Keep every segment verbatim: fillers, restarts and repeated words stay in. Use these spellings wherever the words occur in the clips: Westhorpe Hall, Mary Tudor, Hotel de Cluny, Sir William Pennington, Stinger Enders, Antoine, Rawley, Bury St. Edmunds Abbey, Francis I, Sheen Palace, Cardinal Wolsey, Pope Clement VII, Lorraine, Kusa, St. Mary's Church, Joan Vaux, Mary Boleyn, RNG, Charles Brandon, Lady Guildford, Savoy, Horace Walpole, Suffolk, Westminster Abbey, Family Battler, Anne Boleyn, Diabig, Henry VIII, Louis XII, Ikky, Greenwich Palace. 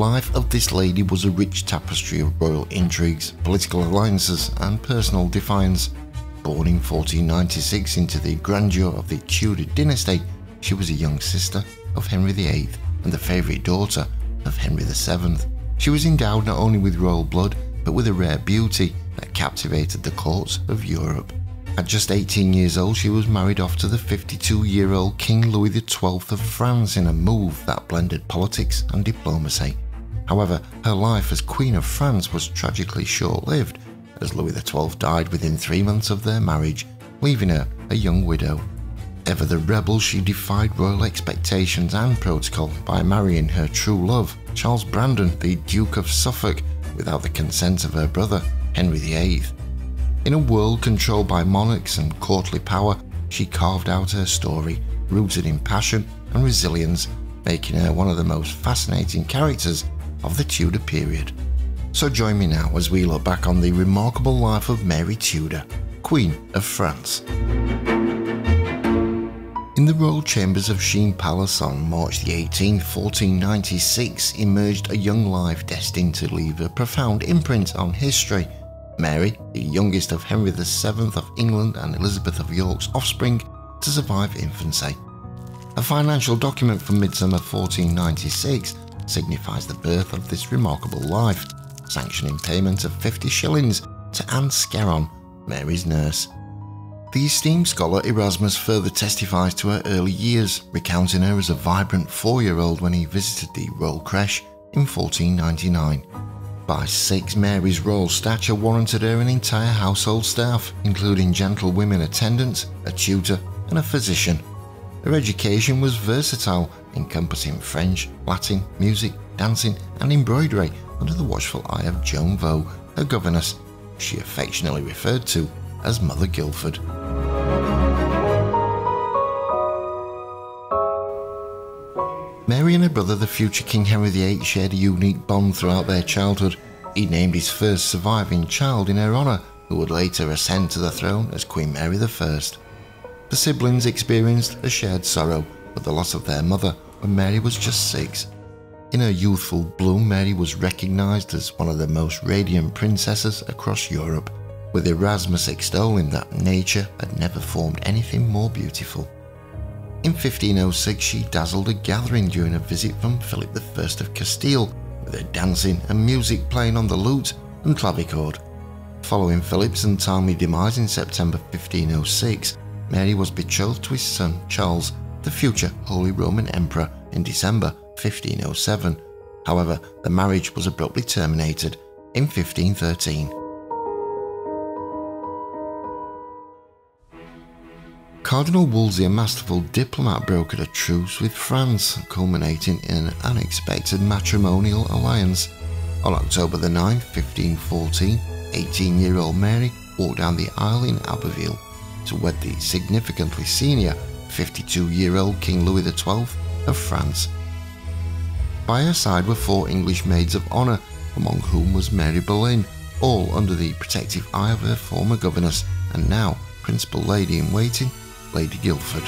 life of this lady was a rich tapestry of royal intrigues, political alliances and personal defiance. Born in fourteen ninety-six into the grandeur of the Tudor dynasty, she was a young sister of Henry the eighth and the favourite daughter of Henry the seventh. She was endowed not only with royal blood but with a rare beauty that captivated the courts of Europe. At just eighteen years old, she was married off to the fifty-two-year-old King Louis the twelfth of France in a move that blended politics and diplomacy. However, her life as Queen of France was tragically short-lived, as Louis the twelfth died within three months of their marriage, leaving her a young widow. Ever the rebel, she defied royal expectations and protocol by marrying her true love, Charles Brandon, the Duke of Suffolk, without the consent of her brother, Henry the eighth. In a world controlled by monarchs and courtly power, she carved out her story, rooted in passion and resilience, making her one of the most fascinating characters of the Tudor period. So join me now as we look back on the remarkable life of Mary Tudor, Queen of France. In the royal chambers of Sheen Palace on March the eighteenth, fourteen ninety-six, emerged a young life destined to leave a profound imprint on history. Mary, the youngest of Henry the seventh of England and Elizabeth of York's offspring to survive infancy. A financial document from midsummer fourteen ninety-six signifies the birth of this remarkable life, sanctioning payment of fifty shillings to Anne Scaron, Mary's nurse. The esteemed scholar Erasmus further testifies to her early years, recounting her as a vibrant four-year-old when he visited the royal crèche in fourteen ninety-nine. By six, Mary's royal stature warranted her an entire household staff, including gentlewomen attendants, a tutor and a physician. Her education was versatile, encompassing French, Latin, music, dancing and embroidery under the watchful eye of Joan Vaux, her governess, she affectionately referred to as Mother Guildford. Mary and her brother, the future King Henry the eighth, shared a unique bond throughout their childhood. He named his first surviving child in her honour, who would later ascend to the throne as Queen Mary the first. The siblings experienced a shared sorrow with the loss of their mother when Mary was just six. In her youthful bloom, Mary was recognised as one of the most radiant princesses across Europe, with Erasmus extolling that nature had never formed anything more beautiful. In fifteen oh six, she dazzled a gathering during a visit from Philip the first of Castile, with her dancing and music playing on the lute and clavichord. Following Philip's untimely demise in September fifteen oh six, Mary was betrothed to his son Charles, the future Holy Roman Emperor, in December fifteen oh seven. However, the marriage was abruptly terminated in fifteen thirteen. Cardinal Wolsey, a masterful diplomat, brokered a truce with France, culminating in an unexpected matrimonial alliance. On October the ninth, fifteen fourteen, eighteen-year-old Mary walked down the aisle in Abbeville to wed the significantly senior fifty-two-year-old King Louis the twelfth of France. By her side were four English maids of honour, among whom was Mary Boleyn, all under the protective eye of her former governess and now principal lady-in-waiting, Lady Guildford.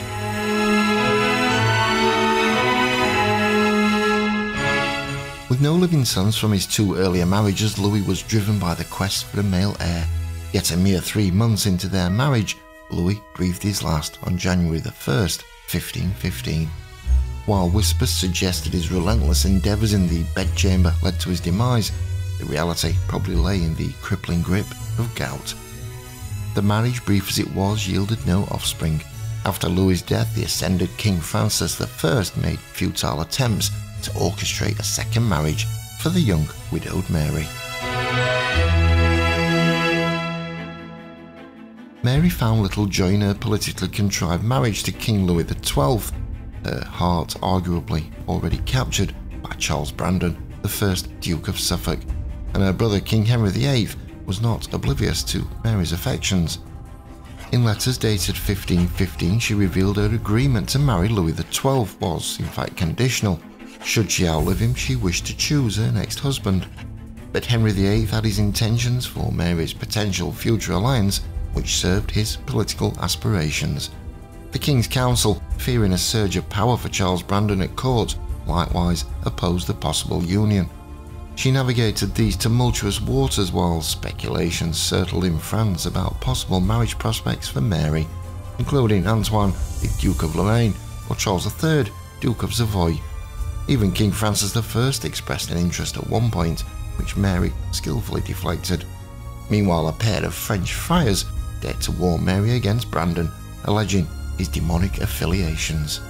With no living sons from his two earlier marriages, Louis was driven by the quest for a male heir. Yet a mere three months into their marriage, Louis breathed his last on January the first, fifteen fifteen. While whispers suggested his relentless endeavours in the bedchamber led to his demise, the reality probably lay in the crippling grip of gout. The marriage, brief as it was, yielded no offspring. After Louis's death, the ascended King Francis the first made futile attempts to orchestrate a second marriage for the young widowed Mary. Mary found little joy in her politically contrived marriage to King Louis the twelfth, her heart arguably already captured by Charles Brandon, the first Duke of Suffolk, and her brother King Henry the eighth was not oblivious to Mary's affections. In letters dated fifteen fifteen, she revealed her agreement to marry Louis the twelfth was, in fact, conditional. Should she outlive him, she wished to choose her next husband. But Henry the eighth had his intentions for Mary's potential future alliance, which served his political aspirations. The King's Council, fearing a surge of power for Charles Brandon at court, likewise opposed the possible union, She navigated these tumultuous waters while speculations circled in France about possible marriage prospects for Mary, including Antoine, the Duke of Lorraine, or Charles the Third, Duke of Savoy. Even King Francis the First expressed an interest at one point, which Mary skillfully deflected. Meanwhile, a pair of French friars dared to warn Mary against Brandon, alleging his demonic affiliations.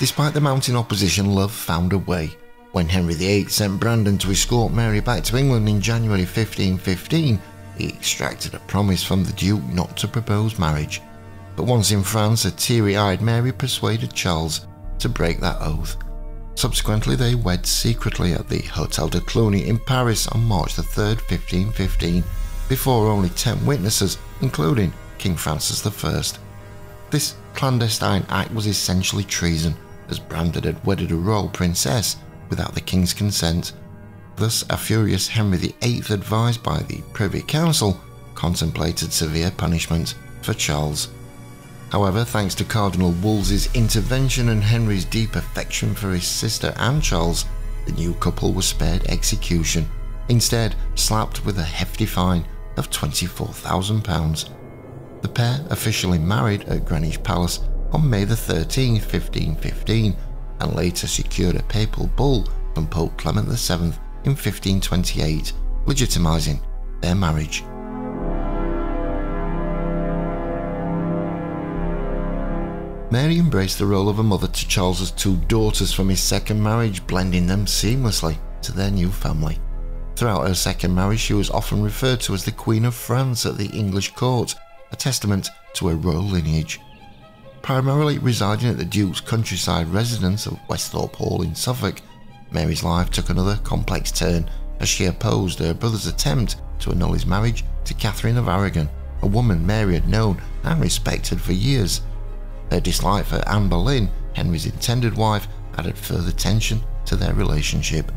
Despite the mounting opposition, love found a way. When Henry the Eighth sent Brandon to escort Mary back to England in January fifteen fifteen, he extracted a promise from the Duke not to propose marriage. But once in France, a teary-eyed Mary persuaded Charles to break that oath. Subsequently, they wed secretly at the Hotel de Cluny in Paris on March the third, fifteen fifteen, before only ten witnesses, including King Francis the First. This clandestine act was essentially treason, as Brandon had wedded a royal princess without the king's consent. Thus, a furious Henry the Eighth, advised by the Privy Council, contemplated severe punishment for Charles. However, thanks to Cardinal Wolsey's intervention and Henry's deep affection for his sister and Charles, the new couple was spared execution, instead slapped with a hefty fine of twenty-four thousand pounds. The pair officially married at Greenwich Palace on May the thirteenth, fifteen fifteen, and later secured a papal bull from Pope Clement the Seventh in fifteen twenty-eight, legitimising their marriage. Mary embraced the role of a mother to Charles's two daughters from his second marriage, blending them seamlessly to their new family. Throughout her second marriage, she was often referred to as the Queen of France at the English court, a testament to her royal lineage. Primarily residing at the Duke's countryside residence of Westhorpe Hall in Suffolk, Mary's life took another complex turn as she opposed her brother's attempt to annul his marriage to Catherine of Aragon, a woman Mary had known and respected for years. Her dislike for Anne Boleyn, Henry's intended wife, added further tension to their relationship.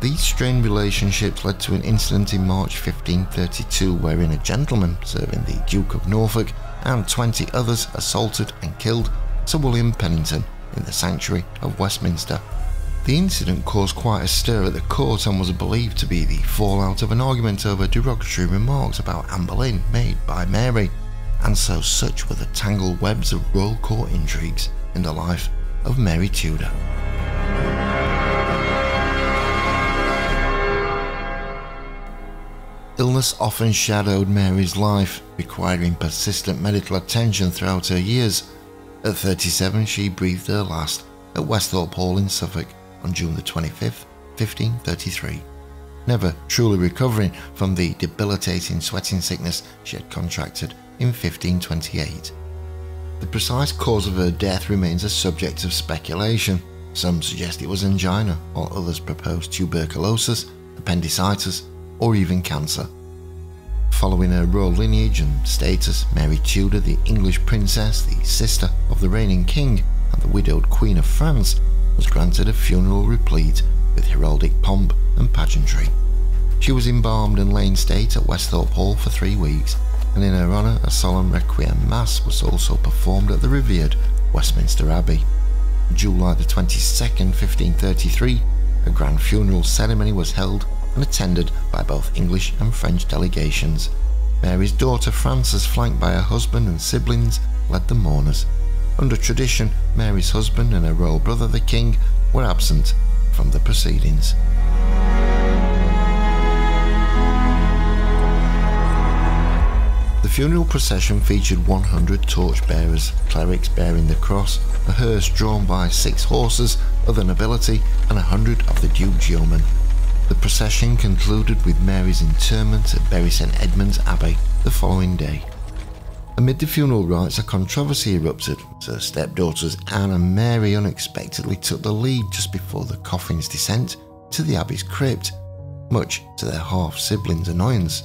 These strained relationships led to an incident in March fifteen thirty-two wherein a gentleman serving the Duke of Norfolk and twenty others assaulted and killed Sir William Pennington in the sanctuary of Westminster. The incident caused quite a stir at the court and was believed to be the fallout of an argument over derogatory remarks about Anne Boleyn made by Mary, and so such were the tangled webs of royal court intrigues in the life of Mary Tudor. Illness often shadowed Mary's life, requiring persistent medical attention throughout her years. At thirty-seven, she breathed her last at Westhorpe Hall in Suffolk on June the twenty-fifth, fifteen thirty-three. Never truly recovering from the debilitating sweating sickness she had contracted in fifteen twenty-eight. The precise cause of her death remains a subject of speculation. Some suggest it was angina, while others propose tuberculosis, appendicitis, or even cancer. Following her royal lineage and status, Mary Tudor, the English princess, the sister of the reigning king and the widowed Queen of France, was granted a funeral replete with heraldic pomp and pageantry. She was embalmed and lay in state at Westhorpe Hall for three weeks, and in her honour a solemn requiem mass was also performed at the revered Westminster Abbey. On July the twenty-second, fifteen thirty-three, a grand funeral ceremony was held and attended by both English and French delegations. Mary's daughter Frances, flanked by her husband and siblings, led the mourners. Under tradition, Mary's husband and her royal brother the King were absent from the proceedings. The funeral procession featured one hundred torchbearers, clerics bearing the cross, a hearse drawn by six horses, other nobility and a hundred of the Duke's yeomen. The procession concluded with Mary's interment at Bury Saint Edmunds Abbey the following day. Amid the funeral rites, a controversy erupted as her stepdaughters Anne and Mary unexpectedly took the lead just before the coffin's descent to the Abbey's crypt, much to their half-siblings' annoyance.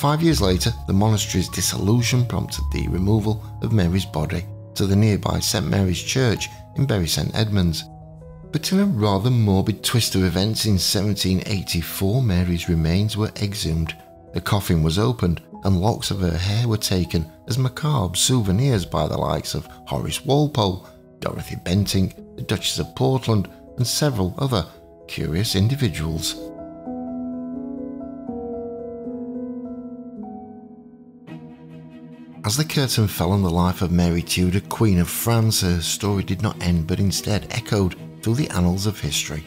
Five years later, the monastery's dissolution prompted the removal of Mary's body to the nearby Saint Mary's Church in Bury Saint Edmunds. But in a rather morbid twist of events, in seventeen eighty-four Mary's remains were exhumed, the coffin was opened, and locks of her hair were taken as macabre souvenirs by the likes of Horace Walpole, Dorothy Bentinck, the Duchess of Portland, and several other curious individuals. As the curtain fell on the life of Mary Tudor, Queen of France, her story did not end but instead echoed through the annals of history.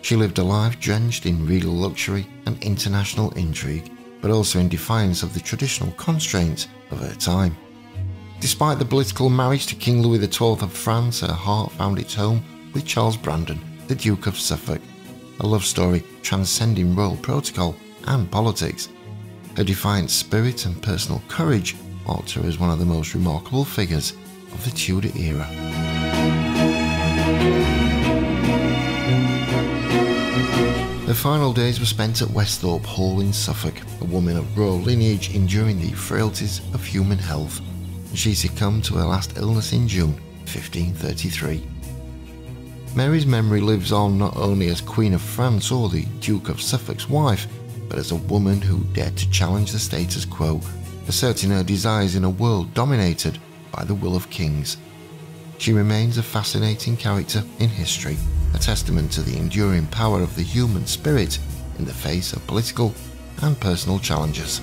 She lived a life drenched in regal luxury and international intrigue, but also in defiance of the traditional constraints of her time. Despite the political marriage to King Louis the twelfth of France, her heart found its home with Charles Brandon, the Duke of Suffolk, a love story transcending royal protocol and politics. Her defiant spirit and personal courage marked her as one of the most remarkable figures of the Tudor era. Her final days were spent at Westhorpe Hall in Suffolk, a woman of royal lineage enduring the frailties of human health. She succumbed to her last illness in June fifteen thirty-three. Mary's memory lives on not only as Queen of France or the Duke of Suffolk's wife, but as a woman who dared to challenge the status quo, asserting her desires in a world dominated by the will of kings. She remains a fascinating character in history, a testament to the enduring power of the human spirit in the face of political and personal challenges.